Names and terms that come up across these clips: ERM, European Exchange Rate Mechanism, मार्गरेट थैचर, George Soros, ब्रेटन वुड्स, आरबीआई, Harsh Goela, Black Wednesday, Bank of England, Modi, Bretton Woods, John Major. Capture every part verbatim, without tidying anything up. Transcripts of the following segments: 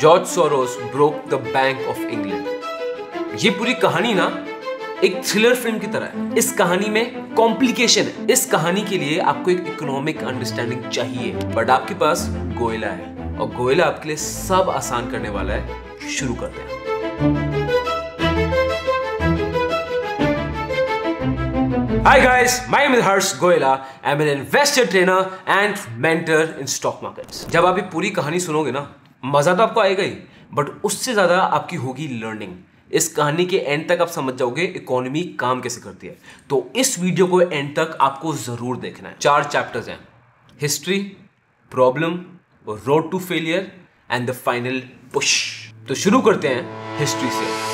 George Soros broke the Bank of England. ये पूरी कहानी ना एक थ्रिलर फिल्म की तरह है। इस कहानी में कॉम्प्लिकेशन है। इस कहानी के लिए आपको एक इकोनॉमिक अंडरस्टैंडिंग चाहिए, बट आपके पास गोयला है और गोयला आपके लिए सब आसान करने वाला है। शुरू करते हैं। Hi guys, my name is Harsh Goela. I'm an investor trainer and mentor in stock markets. जब आप ये पूरी कहानी सुनोगे ना, मजा तो आपको आएगा ही, बट उससे ज्यादा आपकी होगी लर्निंग। इस कहानी के एंड तक आप समझ जाओगे इकोनॉमी काम कैसे करती है। तो इस वीडियो को एंड तक आपको जरूर देखना है। चार चैप्टर्स हैं, history, problem, road to failure and the final push. तो शुरू करते हैं हिस्ट्री से।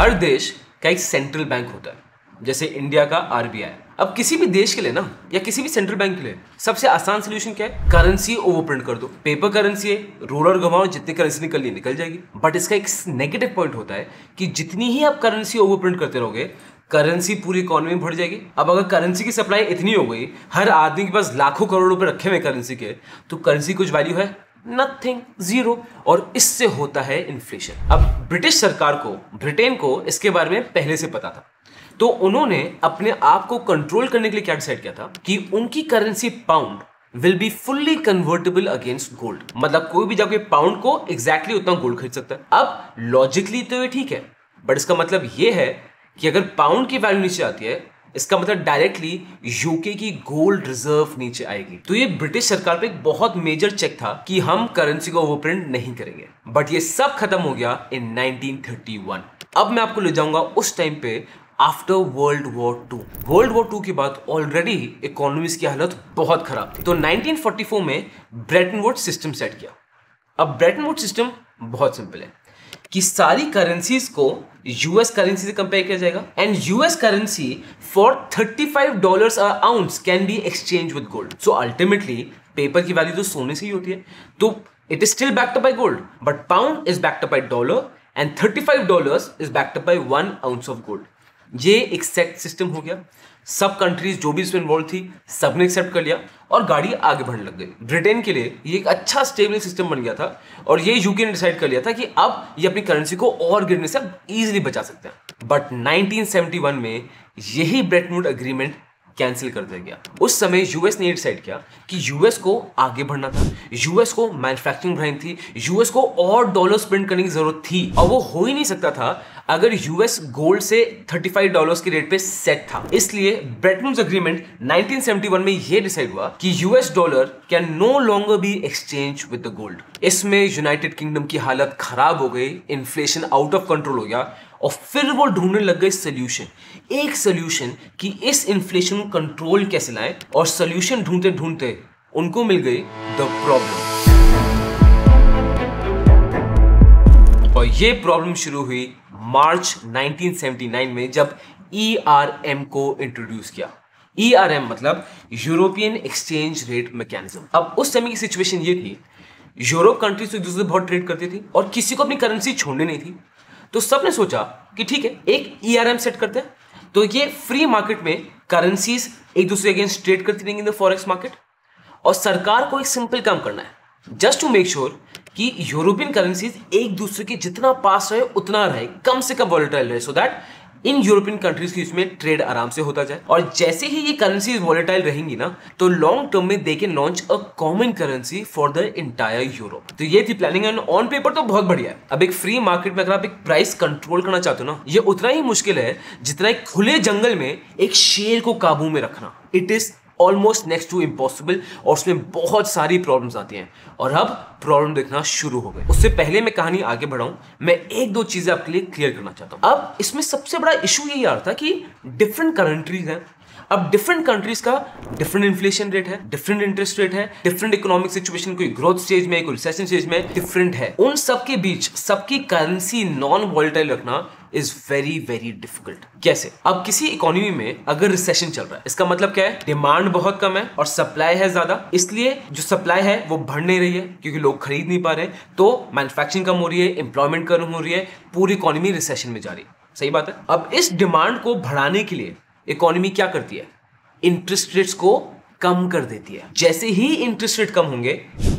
हर देश का एक सेंट्रल बैंक होता है, जैसे इंडिया का आरबीआई। अब किसी भी देश के लिए ना, या किसी भी सेंट्रल बैंक के लिए सबसे आसान सोल्यूशन क्या है? करेंसी ओवर प्रिंट कर दो। पेपर करेंसी है, रोलर घुमाओ, जितनी करेंसी निकल निकल जाएगी। बट इसका एक नेगेटिव पॉइंट होता है कि जितनी ही आप करेंसी ओवर प्रिंट करते रहोगे, करेंसी पूरी इकोनॉमी में भर जाएगी। अब अगर करेंसी की सप्लाई इतनी हो गई, हर आदमी के पास लाखों करोड़ रुपए रखे हुए करेंसी के, तो करेंसी कुछ वैल्यू है? Nothing, zero. और इससे होता है इन्फ्लेशन। अब ब्रिटिश सरकार को, ब्रिटेन को इसके बारे में पहले से पता था, तो उन्होंने अपने आप को कंट्रोल करने के लिए क्या डिसाइड किया था कि उनकी currency pound will be fully convertible against gold. मतलब कोई भी जाके पाउंड को एग्जैक्टली उतना गोल्ड खरीद सकता है। अब लॉजिकली तो ये ठीक है, बट इसका मतलब ये है कि अगर पाउंड की वैल्यू नीचे आती है, इसका मतलब डायरेक्टली यूके की गोल्ड रिजर्व नीचे आएगी। तो ये ब्रिटिश सरकार पे एक बहुत मेजर चेक था कि हम करेंसी को ओवर प्रिंट नहीं करेंगे। बट ये सब खत्म हो गया इन नाइनटीन थर्टी वन। अब मैं आपको ले जाऊंगा उस टाइम पे, after world war two. World war two के बाद ऑलरेडी इकोनॉमीज की हालत बहुत खराब थी। तो नाइनटीन फोर्टी फोर में ब्रेटन वुड्स सिस्टम सेट किया। अब ब्रेटन वुड्स सिस्टम बहुत सिंपल है कि सारी करेंसीज को यूएस करेंसी से कंपेयर किया जाएगा and US currency for thirty five dollars a ounce can be exchange with gold. So ultimately paper की वैल्यू तो सोने से ही होती है, तो it is still backed up by gold, but pound is backed up by dollar and thirty five dollars is backed up by one ounce of gold. ये except system हो गया। सब कंट्रीज जो भी इसमें इन्वॉल्व थी, सबने एक्सेप्ट कर लिया और गाड़ी आगे बढ़ने लग गई। ब्रिटेन के लिए ये एक अच्छा स्टेबल सिस्टम बन गया था और ये यूके ने डिसाइड कर लिया था कि अब ये अपनी करेंसी को और गिरने से इजीली बचा सकते हैं। बट नाइनटीन सेवेंटी वन में यही ब्रेटन वुड्स एग्रीमेंट कैंसिल कर दिया गया। उस समय यूएस ने डिसाइड किया कि यूएस को आगे बढ़ना था, यूएस को मैन्युफैक्चरिंग बढ़ानी थी, यूएस को और डॉलर्स प्रिंट करने की जरूरत थी और वो हो ही नहीं सकता था अगर यूएस गोल्ड से थर्टी फाइव डॉलर्स के रेट पे सेट था। इसलिए ब्रेटन वुड्स agreement nineteen seventy one में ये डिसाइड हुआ कि US dollar can no longer be exchange with the gold. इसमें यूनाइटेड किंगडम की हालत खराब हो गई, इन्फ्लेशन आउट ऑफ कंट्रोल हो गया और फिर वो ढूंढने लग गए सोल्यूशन, एक सोल्यूशन कि इस इन्फ्लेशन को कंट्रोल कैसे लाएं। और सोल्यूशन ढूंढते ढूंढते उनको मिल गई द प्रॉब्लम। और ये प्रॉब्लम शुरू हुई मार्च नाइनटीन सेवेंटी नाइन में, जब ई आर एम को इंट्रोड्यूस किया। ई आर एम मतलब यूरोपियन एक्सचेंज रेट मैकेनिज्म। अब उस समय की सिचुएशन ये थी, यूरोप कंट्रीज तो एक दूसरे से बहुत ट्रेड करती थी और किसी को अपनी करेंसी छोड़नी नहीं थी। तो सबने सोचा कि ठीक है, एक ई आर एम सेट करते हैं, तो ये फ्री मार्केट में करेंसीज एक दूसरे के अगेंस्ट ट्रेड करती रहेंगी इन द फॉरेक्स मार्केट। और सरकार को एक सिंपल काम करना है, जस्ट टू मेक श्योर कि यूरोपियन करेंसीज एक दूसरे के जितना पास रहे उतना रहे, कम से कम वॉलेटाइल रहे, so that in European countries की इसमें ट्रेड आराम से होता जाए। और जैसे ही ये करेंसीज वॉलेटाइल रहेंगी ना, तो लॉन्ग टर्म में they can launch a common currency for the entire Europe. तो ये थी प्लानिंग, एंड ऑन पेपर तो बहुत बढ़िया है। अब एक फ्री मार्केट में अगर आप एक प्राइस कंट्रोल करना चाहते हो ना, ये उतना ही मुश्किल है जितना एक खुले जंगल में एक शेर को काबू में रखना। It is almost next to impossible और उसमें बहुत सारी प्रॉब्लम्स आती हैं। और अब प्रॉब्लम देखना शुरू हो गए। उससे पहले मैं कहानी आगे बढ़ाऊं, मैं एक दो चीजें आपके लिए क्लियर करना चाहता हूं। अब इसमें सबसे बड़ा इशू यही आ रहा था कि डिफरेंट कंट्रीज हैं। अब डिफरेंट कंट्रीज का डिफरेंट इन्फ्लेशन रेट है, डिफरेंट इंटरेस्ट रेट है, डिफरेंट इकोनॉमिक सिचुएशन, कोई ग्रोथ स्टेज में, कोई रिसेशन स्टेज में, डिफरेंट है। उन सबके बीच सबकी करेंसी नॉन वॉलेटाइल रखना इज वेरी वेरी डिफिकल्ट। कैसे? अब किसी इकोनॉमी में अगर रिसेशन चल रहा है, इसका मतलब क्या है? डिमांड बहुत कम है और सप्लाई है ज्यादा, इसलिए जो सप्लाई है वो बढ़ नहीं रही है क्योंकि लोग खरीद नहीं पा रहे, तो मैन्युफैक्चरिंग कम हो रही है, एम्प्लॉयमेंट कम हो रही है, पूरी इकोनॉमी रिसेशन में जा रही है। सही बात है। अब इस डिमांड को बढ़ाने के लिए इकोनॉमी क्या करती है? इंटरेस्ट रेट्स को कम कर देती है। जैसे ही इंटरेस्ट रेट कम होंगे,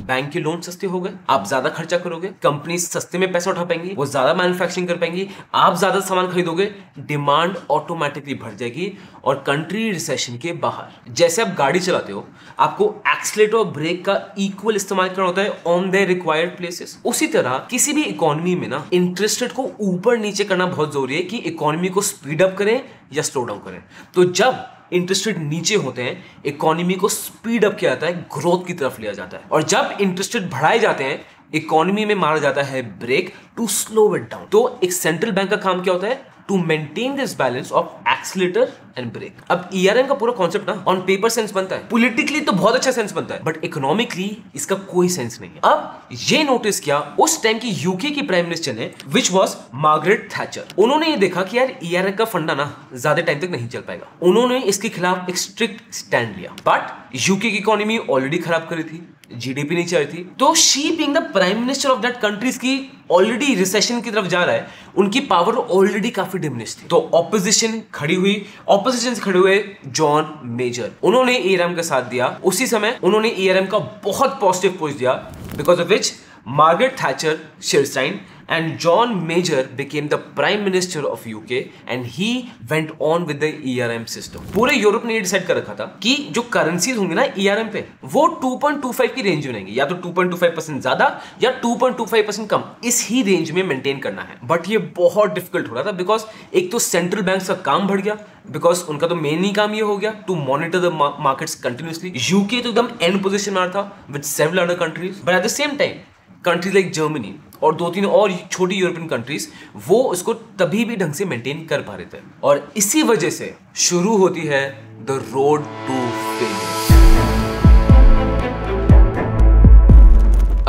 बैंक के लोन सस्ते हो गए, आप ज्यादा खर्चा करोगे, कंपनी सस्ते में पैसा उठा पाएंगी, वो ज्यादा मैन्युफैक्चरिंग कर पाएंगी, आप ज्यादा सामान खरीदोगे, डिमांड ऑटोमेटिकली बढ़ जाएगी और कंट्री रिसेशन के बाहर। जैसे आप गाड़ी चलाते हो, आपको एक्सीलेटर और ब्रेक का इक्वल इस्तेमाल करना होता है ऑन द रिक्वायर्ड प्लेसेस। उसी तरह किसी भी इकोनॉमी में ना इंटरेस्ट रेट को ऊपर नीचे करना बहुत जरूरी है कि इकोनॉमी को स्पीड अप करें या स्लो डाउन करें। तो जब इंटरेस्ट रेट नीचे होते हैं, इकोनॉमी को स्पीड अप किया जाता है, ग्रोथ की तरफ लिया जाता है, और जब इंटरेस्ट रेट बढ़ाए जाते हैं, इकोनॉमी में मारा जाता है brake to slow it down. तो एक सेंट्रल बैंक का काम क्या होता है? To maintain this balance of accelerator and brake. अब ईआरएम का पूरा कॉन्सेप्ट ना ऑन पेपर सेंस बनता है, पॉलिटिकली तो बहुत अच्छा सेंस बनता है, बट इकोनॉमिकली इसका कोई सेंस नहीं है। अब ये नोटिस किया उस टाइम की यूके की प्राइम मिनिस्टर ने, विच वाज मार्गरेट थैचर। उन्होंने ये देखा कि यार ईआरएम का फंडा ना ज्यादा टाइम तक नहीं चल पाएगा। उन्होंने इसके खिलाफ एक स्ट्रिक्ट स्टैंड लिया, बट यूके की इकोनॉमी ऑलरेडी खराब करी थी, जीडीपी नीचे आई थी, तो she being the prime minister of that countries की ऑलरेडी रिसेशन की तरफ जा रहा है, उनकी पावर ऑलरेडी काफी डिमिनिश थी। तो ऑपोजिशन खड़ी हुई, ऑपोजिशन से खड़े हुए जॉन मेजर, उन्होंने ईआरएम का साथ दिया। उसी समय उन्होंने ईआरएम का बहुत पॉजिटिव पुश दिया, because of which मार्गरेट थैचर शिरस्टाइन and John Major became the Prime Minister of U K and he went on with the E R M system। पूरे यूरोप ने ये डिसाइड कर रखा था कि जो करेंसीज होंगी ना E R M पे, वो टू पॉइंट टू फाइव की रेंज में रहेंगी, या तो two point two five percent ज्यादा या two point two five percent कम, इस ही रेंज में मेंटेन करना है। बट ये बहुत डिफिकल्ट हो रहा था, बिकॉज एक तो सेंट्रल बैंक का काम बढ़ गया, बिकॉज उनका तो मेन ही काम ये हो गया to monitor the markets continuously. UK तो एकदम एंड पोजिशन में था with several other countries, but at the same time countries like Germany और दो तीन और छोटी यूरोपियन कंट्रीज, वो उसको तभी भी ढंग से मेंटेन कर पा रहे थे। और इसी वजह से शुरू होती है द रोड टू फेलियर।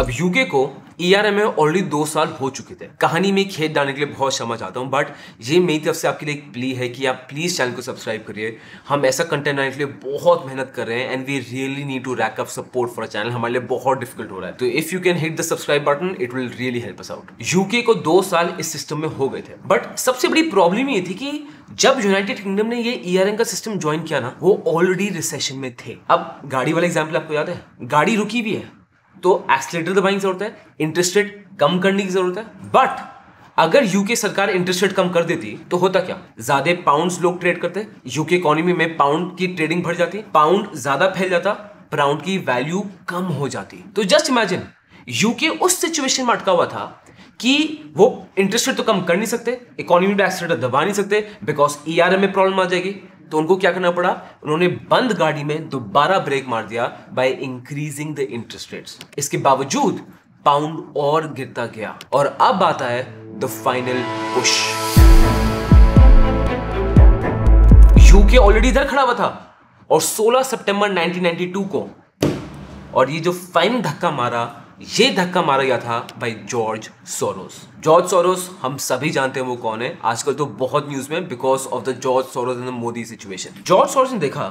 अब यूके को ईआरएम में ऑलरेडी दो साल हो चुके थे। कहानी में खेत डालने के लिए बहुत क्षमा चाहता हूँ, बट ये मेरी तरफ से आपके लिए एक प्ली है कि आप प्लीज चैनल को सब्सक्राइब करिए। हम ऐसा कंटेंट लाने के लिए बहुत मेहनत कर रहे हैं and we really need to rack up support for a channel, हमारे लिए बहुत डिफिकल्ट हो रहा है। तो if you can hit the subscribe button, it will really help us out. UK को दो साल इस सिस्टम में हो गए थे, बट सबसे बड़ी प्रॉब्लम ये थी कि जब यूनाइटेड किंगडम ने ये ईआरएम का सिस्टम ज्वाइन किया ना, वो ऑलरेडी रिसेशन में थे। अब गाड़ी वाला एग्जाम्पल आपको याद है, गाड़ी रुकी भी है तो एक्सीलेटर दबाने की जरूरत है, इंटरेस्ट रेट कम करने की जरूरत है। बट अगर यूके सरकार इंटरेस्ट रेट कम कर देती तो होता क्या? ज्यादा पाउंड्स लोग ट्रेड करते, यूके इकोनॉमी में पाउंड की ट्रेडिंग बढ़ जाती, पाउंड ज्यादा फैल जाता, पाउंड की वैल्यू कम हो जाती। तो जस्ट इमेजिन यूके उस सिचुएशन में अटका हुआ था कि वो इंटरेस्ट रेट तो कम कर नहीं सकते, इकोनॉमी में एक्सीलेटर दबा नहीं सकते, बिकॉज ईआरएम में प्रॉब्लम आ जाएगी। तो उनको क्या करना पड़ा? उन्होंने बंद गाड़ी में दोबारा ब्रेक मार दिया by increasing the interest rates. इसके बावजूद पाउंड और गिरता गया। और अब आता है the final push. UK already इधर खड़ा हुआ था और सोलह सितंबर नाइनटीन नाइंटी टू को, और ये जो फाइनल धक्का मारा, ये धक्का मारा गया था भाई जॉर्ज सोरोस। जॉर्ज सोरोस हम सभी जानते हैं वो कौन है, आजकल तो बहुत न्यूज में, because of the George Soros and the Modi situation. George Soros ने देखा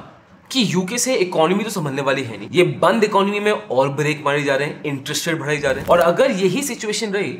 कि यूके से इकोनॉमी तो संभलने वाली है नहीं, ये बंद इकोनॉमी में और ब्रेक मारे जा रहे हैं, इंटरेस्ट रेट बढ़ाए जा रहे हैं, और अगर यही सिचुएशन रही,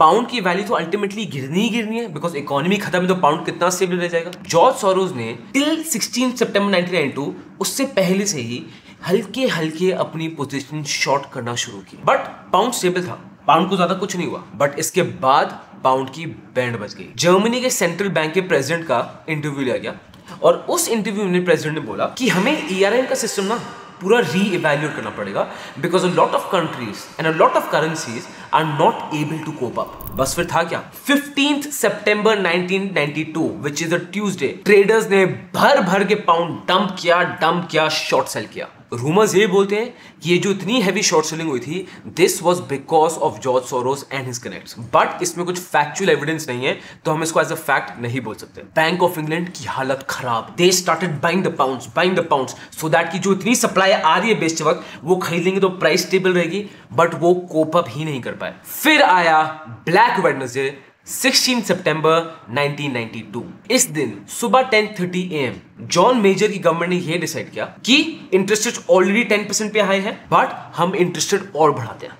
पाउंड की वैल्यू तो अल्टीमेटली गिरनी ही गिरनी है, बिकॉज इकोनॉमी खत्म है तो पाउंड कितना स्टेबल रह जाएगा। जॉर्ज सोरोस ने till sixteen September nineteen ninety two, उससे पहले से ही हल्के हल्के अपनी पोजीशन शॉर्ट करना शुरू की, बट पाउंड स्टेबल था, पाउंड को ज्यादा कुछ नहीं हुआ। बट इसके बाद पाउंड की बैंड बज गई। जर्मनी के सेंट्रल बैंक के प्रेसिडेंट का इंटरव्यू लिया गया और उस इंटरव्यू में प्रेसिडेंट ने बोला कि हमें ईआरएम का सिस्टम ना पूरा री इवेल्यूएट करना पड़ेगा, because a lot of countries and a lot of currencies are not able to cope up. बस फिर था क्या? Fifteenth September nineteen ninety two, which is a Tuesday, traders ने भर भर के पाउंड डंप किया, डंप किया, शॉर्ट सेल किया। रूमर्स ये बोलते हैं कि ये जो इतनी हैवी शॉर्ट सेलिंग हुई थी, this was because of George Soros and his connects, but इसमें कुछ फैक्चुअल एविडेंस नहीं है, तो हम इसको एज अ फैक्ट नहीं बोल सकते। बैंक ऑफ इंग्लैंड की हालत खराब, they started buying the pounds, buying the pounds, so that की जो इतनी सप्लाई आ रही है बेचते वक्त, वो खरीदेंगे तो प्राइस स्टेबल रहेगी, बट वो कोप अप ही नहीं कर पाए। फिर आया Black Wednesday sixteen September nineteen ninety two. इस दिन सुबह ten thirty A M John Major की गवर्नमेंट ने यह डिसाइड किया कि interest rate already ten percent पे हाई है, बट हम इंटरेस्ट रेट और बढ़ाते हैं,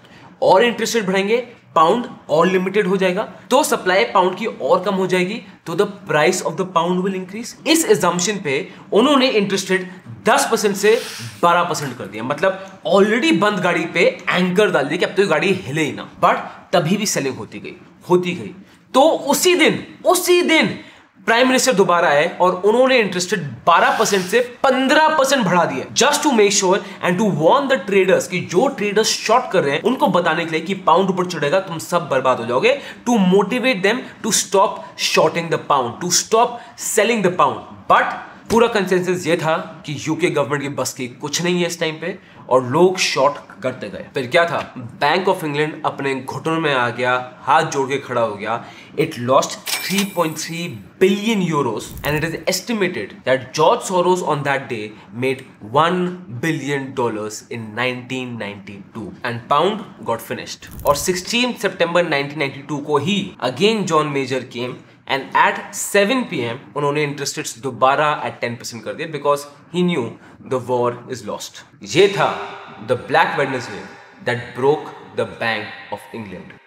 और इंटरेस्ट रेट बढ़ाएंगे पाउंड और लिमिटेड हो जाएगा तो सप्लाई पाउंड की और कम हो जाएगी तो the price of the pound will increase. इस एजम्पशन पे उन्होंने इंटरेस्ट रेट दस परसेंट से बारह परसेंट कर दिया, मतलब ऑलरेडी बंद गाड़ी पे एंकर डाल दिया कि अब तो गाड़ी हिले ही ना, बट तभी भी सेलिंग होती गई होती गई तो उसी दिन उसी दिन प्राइम मिनिस्टर दोबारा आए और उन्होंने इंटरेस्ट रेट बारह परसेंट से पंद्रह परसेंट बढ़ा दिया, just to make sure and to warn the traders कि जो ट्रेडर्स शॉर्ट कर रहे हैं उनको बताने के लिए कि पाउंड ऊपर चढ़ेगा तुम सब बर्बाद हो जाओगे, to motivate them to stop shorting the pound, to stop selling the pound. But पूरा कंसेंसस ये था कि यूके गवर्नमेंट की बस की कुछ नहीं है इस टाइम पे और लोग शॉर्ट करते गए। फिर क्या था, बैंक ऑफ इंग्लैंड अपने घुटनों में आ गया, हाथ जोड़ के खड़ा हो गया। It lost three point three billion euros and it is estimated that George Soros on that day made one billion dollars in nineteen ninety two and pound got finished. और sixteen September nineteen ninety two को ही again John Major came and at seven P M उन्होंने interest rates दोबारा at ten percent कर दिए because he knew the war is lost. ये था the Black Wednesday that broke the Bank of England.